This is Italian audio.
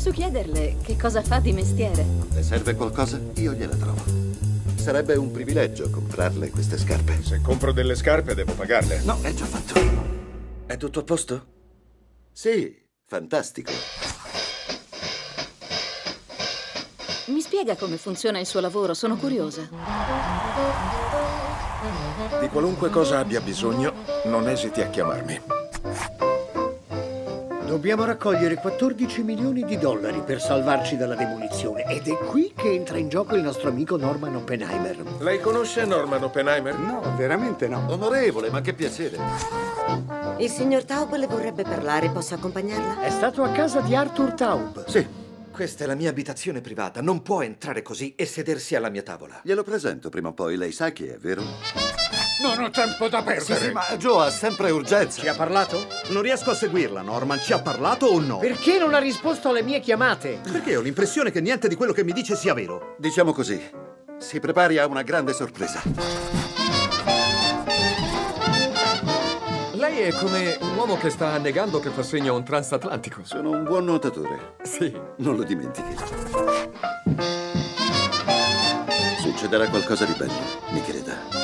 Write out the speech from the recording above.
Posso chiederle che cosa fa di mestiere? Le serve qualcosa? Io gliela trovo. Sarebbe un privilegio comprarle queste scarpe. Se compro delle scarpe devo pagarle. No, è già fatto. È tutto a posto? Sì, fantastico. Mi spiega come funziona il suo lavoro, sono curiosa. Di qualunque cosa abbia bisogno, non esiti a chiamarmi. Dobbiamo raccogliere $14 milioni per salvarci dalla demolizione. Ed è qui che entra in gioco il nostro amico Norman Oppenheimer. Lei conosce Norman Oppenheimer? No, veramente no. Onorevole, ma che piacere. Il signor Taub le vorrebbe parlare, posso accompagnarla? È stato a casa di Arthur Taub. Sì. Questa è la mia abitazione privata, non può entrare così e sedersi alla mia tavola. Glielo presento prima o poi, lei sa chi è, vero? Non ho tempo da perdere! Sì, ma Joe ha sempre urgenza! Ci ha parlato? Non riesco a seguirla, Norman. Ci ha parlato o no? Perché non ha risposto alle mie chiamate? Perché ho l'impressione che niente di quello che mi dice sia vero. Diciamo così, si prepari a una grande sorpresa. Lei è come un uomo che sta annegando che fa segno a un transatlantico. Sono un buon nuotatore. Sì. Non lo dimentichi. Succederà qualcosa di bello, mi creda.